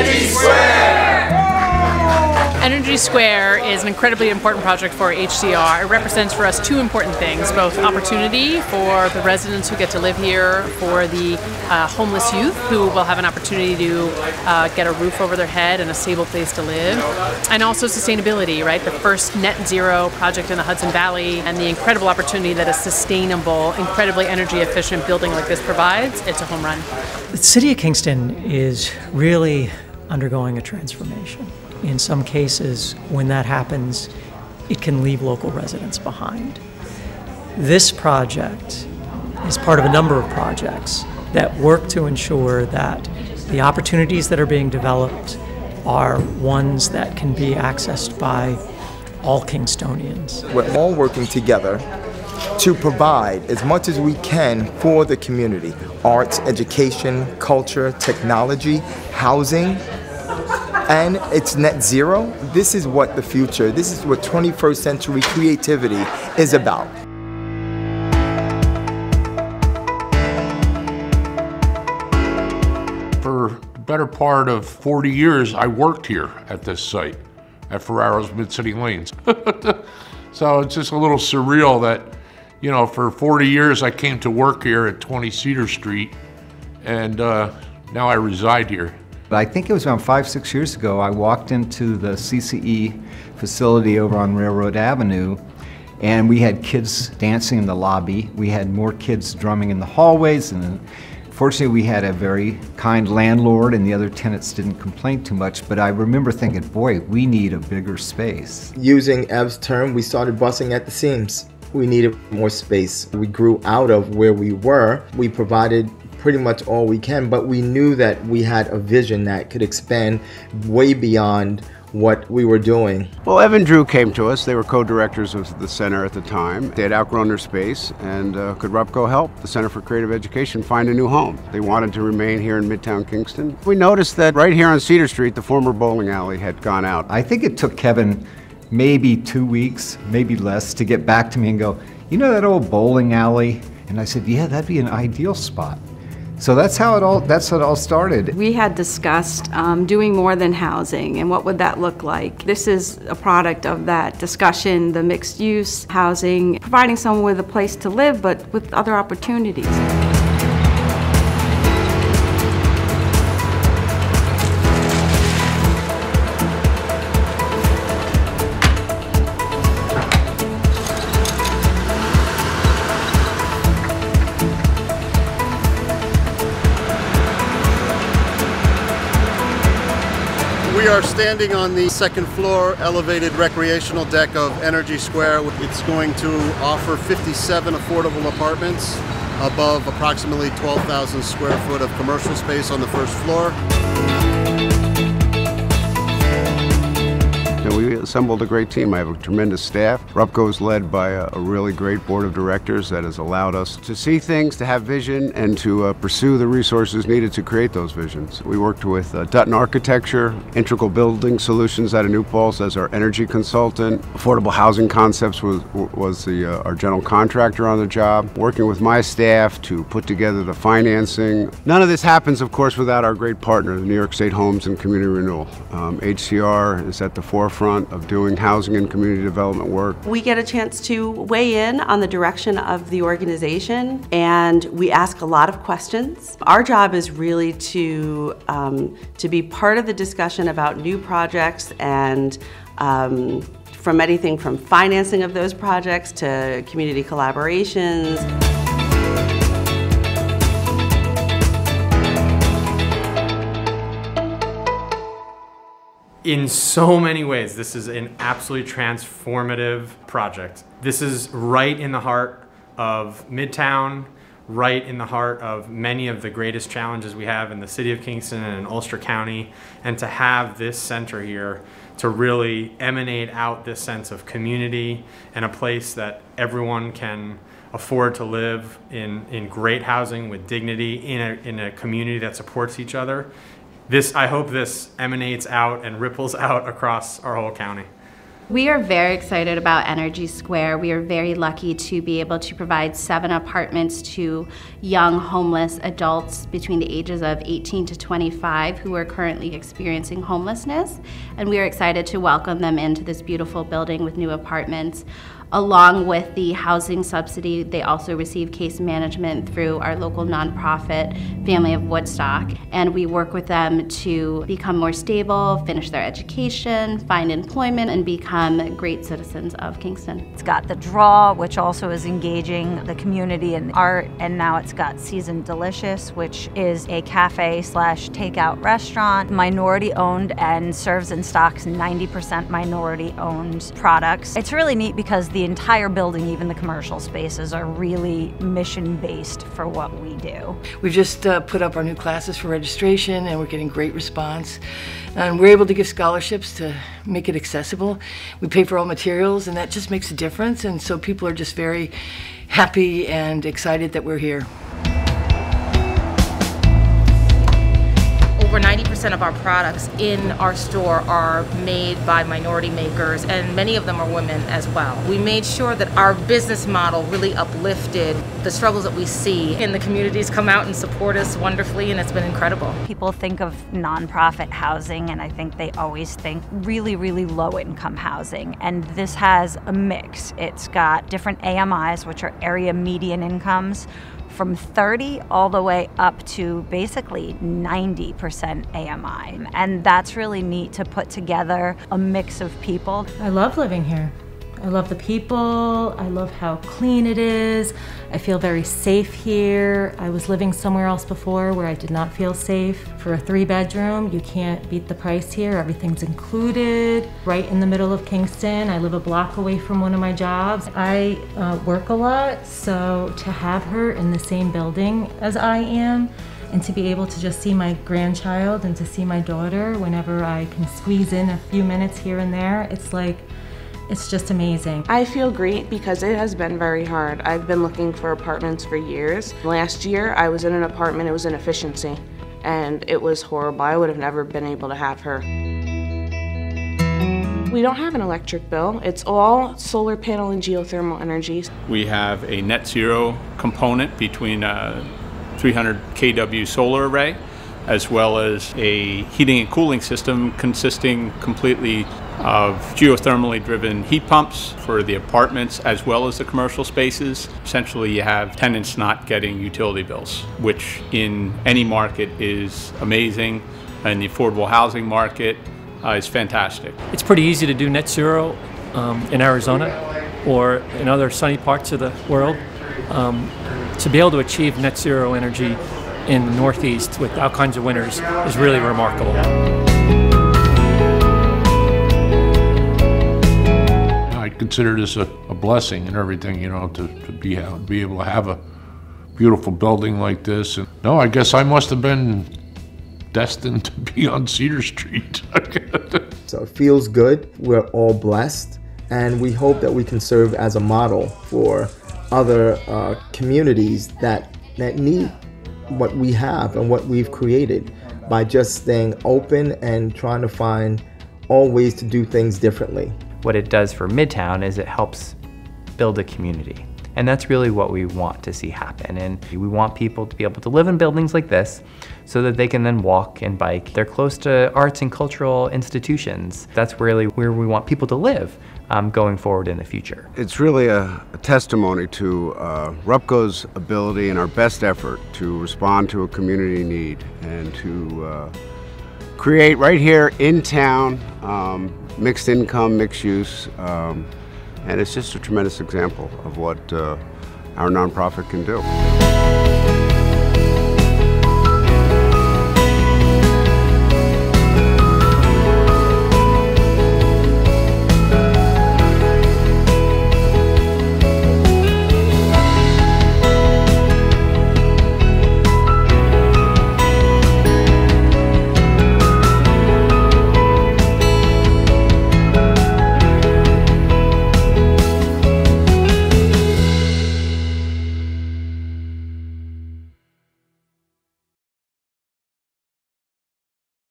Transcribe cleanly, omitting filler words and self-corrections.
Energy Square! Energy Square is an incredibly important project for HCR. It represents for us two important things, both opportunity for the residents who get to live here, for the homeless youth who will have an opportunity to get a roof over their head and a stable place to live, and also sustainability, right? The first net zero project in the Hudson Valley and the incredible opportunity that a sustainable, incredibly energy efficient building like this provides. It's a home run. The city of Kingston is really undergoing a transformation. In some cases, when that happens, it can leave local residents behind. This project is part of a number of projects that work to ensure that the opportunities that are being developed are ones that can be accessed by all Kingstonians. We're all working together to provide as much as we can for the community. Arts, education, culture, technology, housing, and it's net zero. This is what the future, this is what 21st century creativity is about. For the better part of 40 years, I worked here at this site, at Ferraro's Mid-City Lanes. So it's just a little surreal that, you know, for 40 years I came to work here at 20 Cedar Street, and now I reside here. I think it was around 5 or 6 years ago I walked into the CCE facility over on Railroad Avenue, and we had kids dancing in the lobby. We had more kids drumming in the hallways, and fortunately we had a very kind landlord and the other tenants didn't complain too much, but I remember thinking, boy, we need a bigger space. Using Ev's term, we started busting at the seams. We needed more space. We grew out of where we were. We provided pretty much all we can, but we knew that we had a vision that could expand way beyond what we were doing. Well, Evan Drew came to us. They were co-directors of the center at the time. They had outgrown their space, and could RUPCO help the Center for Creative Education find a new home? They wanted to remain here in Midtown Kingston. We noticed that right here on Cedar Street, the former bowling alley had gone out. I think it took Kevin maybe 2 weeks, maybe less, to get back to me and go, you know that old bowling alley? And I said, yeah, that'd be an ideal spot. So that's how it all started. We had discussed doing more than housing, and what would that look like? This is a product of that discussion, the mixed use housing, providing someone with a place to live, but with other opportunities. We are standing on the second floor elevated recreational deck of Energy Square. It's going to offer 57 affordable apartments above approximately 12,000 square foot of commercial space on the first floor. We assembled a great team. I have a tremendous staff. RUPCO is led by a really great board of directors that has allowed us to see things, to have vision, and to pursue the resources needed to create those visions. We worked with Dutton Architecture, Integral Building Solutions out of New Paltz as our energy consultant. Affordable Housing Concepts was our general contractor on the job, working with my staff to put together the financing. None of this happens, of course, without our great partner, the New York State Homes and Community Renewal. HCR is at the forefront of doing housing and community development work. We get a chance to weigh in on the direction of the organization, and we ask a lot of questions. Our job is really to be part of the discussion about new projects, and from anything from financing of those projects to community collaborations. In so many ways, this is an absolutely transformative project. This is right in the heart of Midtown, right in the heart of many of the greatest challenges we have in the city of Kingston and in Ulster County. And to have this center here to really emanate out this sense of community and a place that everyone can afford to live in great housing with dignity in a community that supports each other. I hope this emanates out and ripples out across our whole county. We are very excited about Energy Square. We are very lucky to be able to provide 7 apartments to young homeless adults between the ages of 18 to 25 who are currently experiencing homelessness. And we are excited to welcome them into this beautiful building with new apartments. Along with the housing subsidy, they also receive case management through our local nonprofit, Family of Woodstock. And we work with them to become more stable, finish their education, find employment, and become great citizens of Kingston. It's got The Draw, which also is engaging the community in art, and now it's got Seasoned Delicious, which is a cafe/takeout restaurant, minority owned and serves and stocks 90% minority owned products. It's really neat because the entire building, even the commercial spaces, are really mission-based for what we do. We've just put up our new classes for registration, and we're getting great response. And we're able to give scholarships to make it accessible. We pay for all materials, and that just makes a difference. And so people are just very happy and excited that we're here. Over 90% of our products in our store are made by minority makers, and many of them are women as well. We made sure that our business model really uplifted the struggles that we see, and the communities come out and support us wonderfully, and it's been incredible. People think of nonprofit housing, and I think they always think really, really low-income housing, and this has a mix. It's got different AMIs, which are area median incomes, from 30 all the way up to basically 90% AMI. And that's really neat to put together a mix of people. I love living here. I love the people. I love how clean it is. I feel very safe here. I was living somewhere else before where I did not feel safe. For a 3-bedroom, you can't beat the price here. Everything's included. Right in the middle of Kingston. I live a block away from one of my jobs. I work a lot, so to have her in the same building as I am, and to be able to just see my grandchild and to see my daughter whenever I can squeeze in a few minutes here and there, it's like, it's just amazing. I feel great because it has been very hard. I've been looking for apartments for years. Last year, I was in an apartment, it was an efficiency, and it was horrible. I would have never been able to have her. We don't have an electric bill. It's all solar panel and geothermal energy. We have a net zero component between a 300 kW solar array, as well as a heating and cooling system consisting completely of geothermally driven heat pumps for the apartments as well as the commercial spaces. Essentially, you have tenants not getting utility bills, which in any market is amazing, and the affordable housing market is fantastic. It's pretty easy to do net zero in Arizona or in other sunny parts of the world. To be able to achieve net zero energy in the Northeast with all kinds of winters is really remarkable. Consider this a blessing and everything, you know, to be able to have a beautiful building like this. And no, I guess I must have been destined to be on Cedar Street. So it feels good. We're all blessed, and we hope that we can serve as a model for other communities that need what we have and what we've created by just staying open and trying to find all ways to do things differently. What it does for Midtown is it helps build a community. And that's really what we want to see happen. And we want people to be able to live in buildings like this so that they can then walk and bike. They're close to arts and cultural institutions. That's really where we want people to live going forward in the future. It's really a testimony to RUPCO's ability and our best effort to respond to a community need and to create right here in town mixed income, mixed use, and it's just a tremendous example of what our nonprofit can do.